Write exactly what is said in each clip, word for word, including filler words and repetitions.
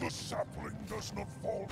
The sapling does not fall.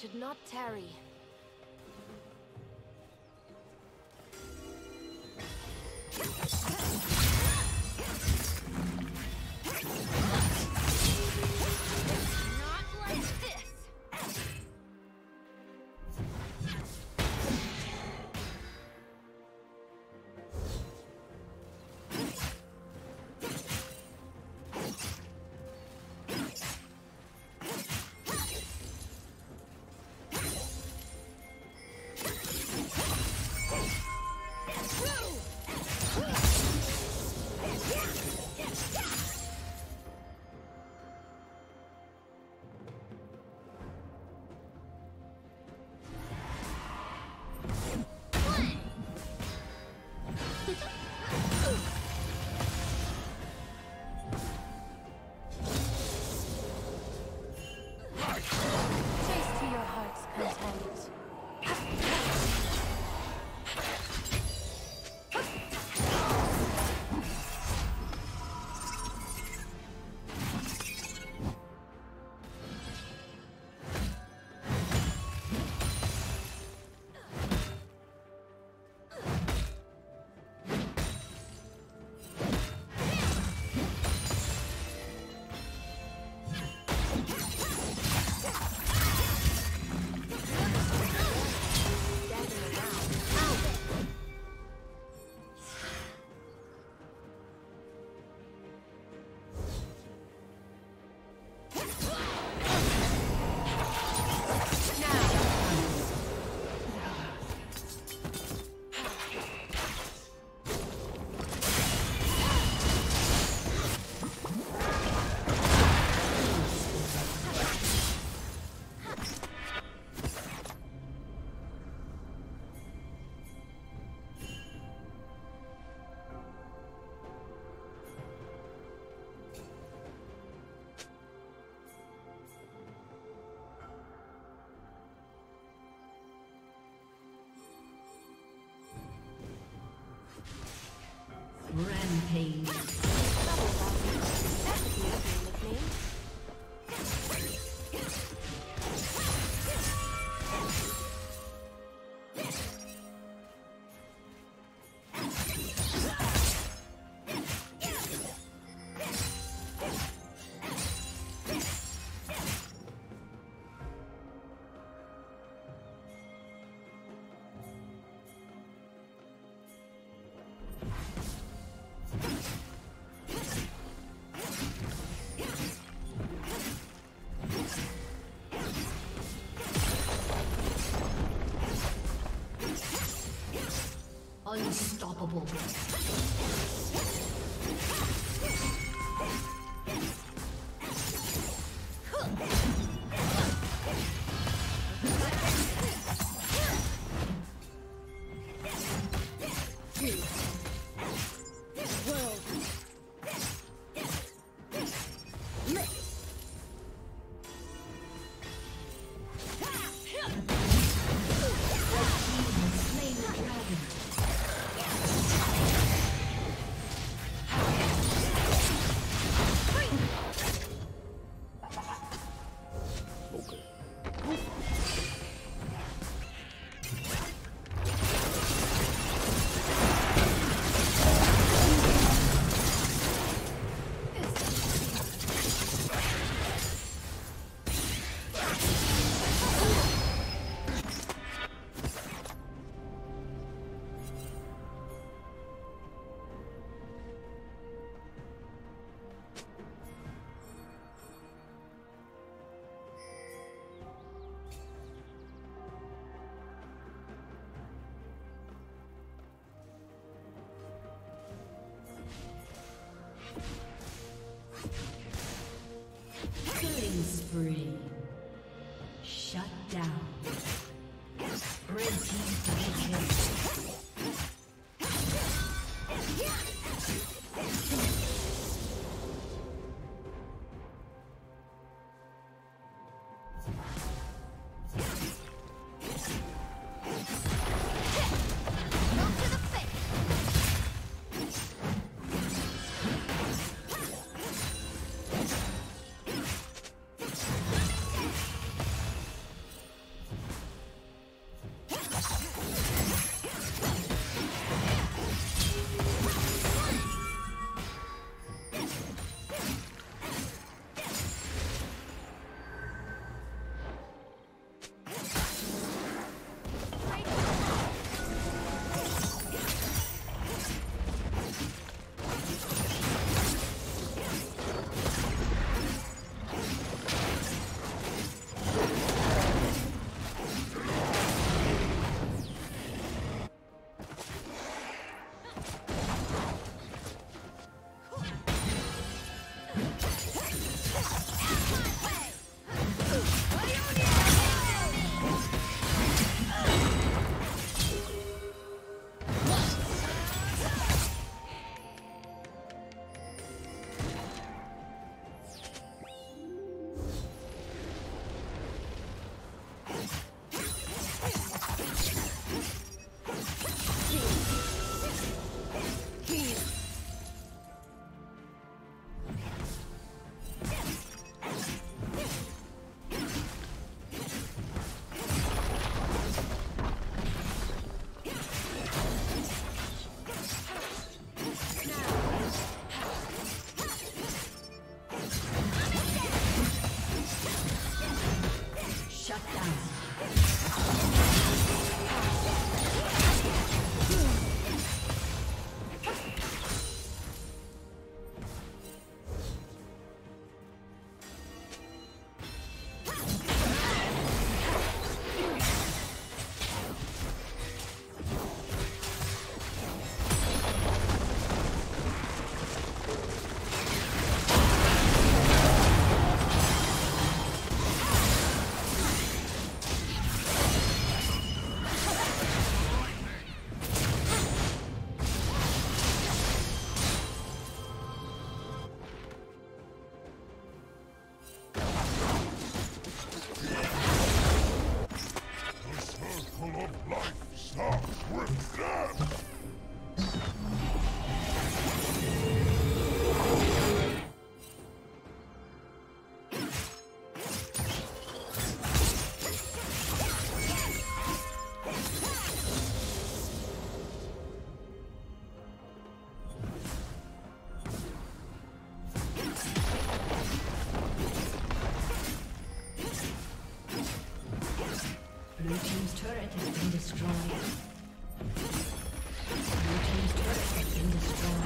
Should not tarry. Rampage. Unstoppable. Blue team's turret has been destroyed. Blue team's turret has been destroyed.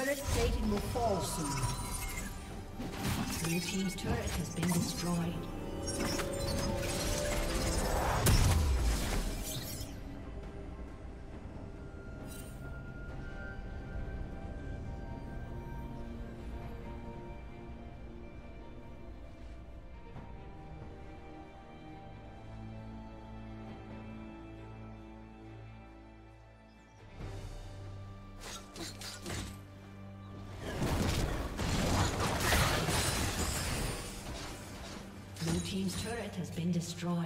Turret plating will fall soon. Blue team's turret has been destroyed. Team's turret has been destroyed.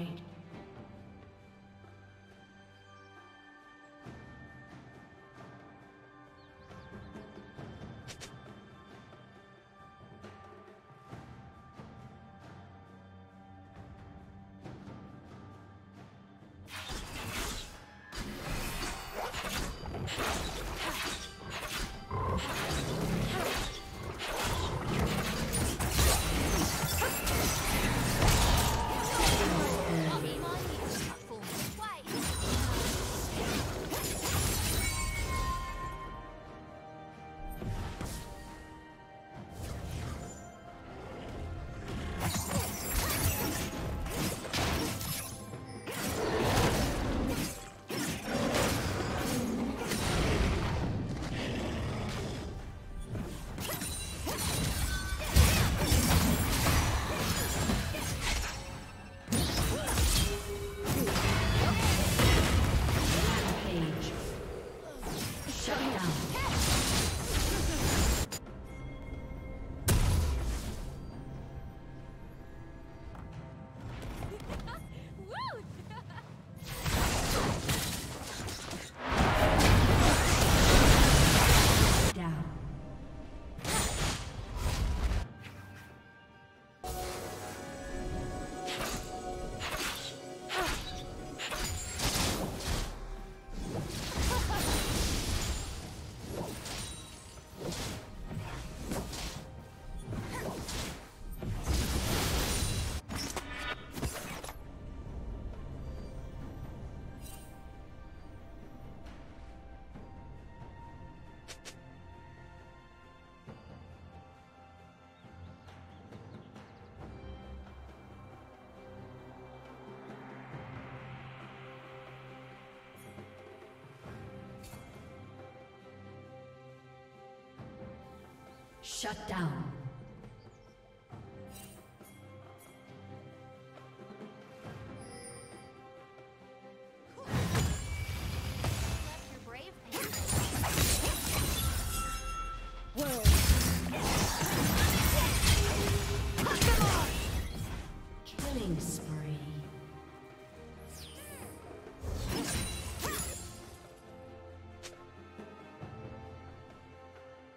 Shut down.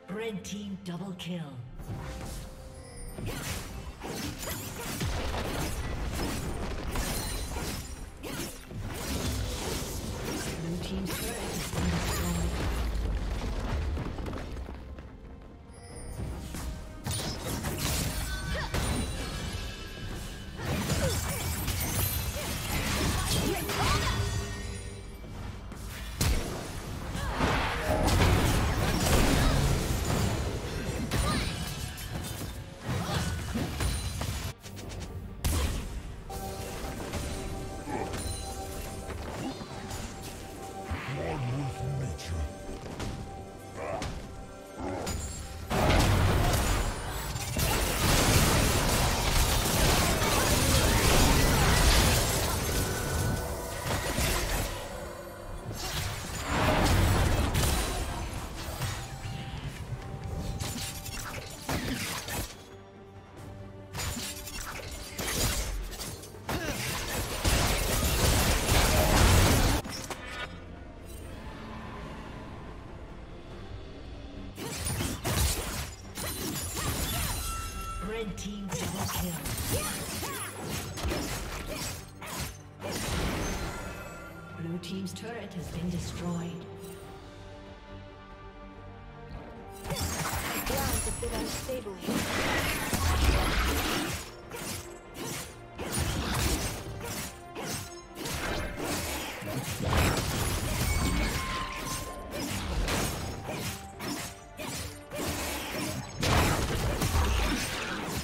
Red team double kill. Blue team's turret has been destroyed. The ground has been unstable. The red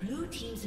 Blue team's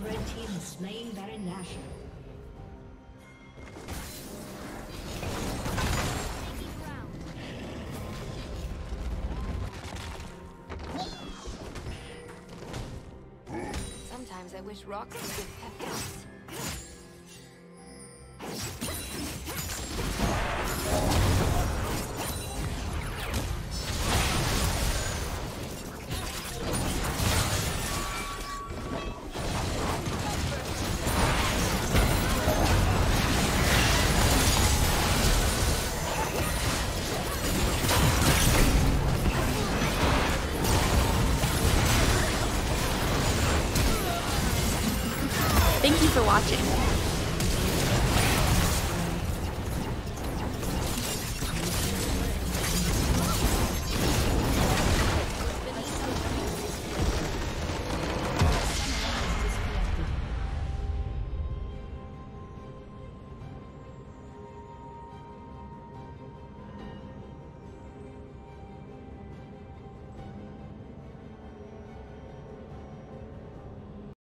Red team has slain Baron Nashor. Sometimes I wish rocks would give pep talks. Thank you for watching.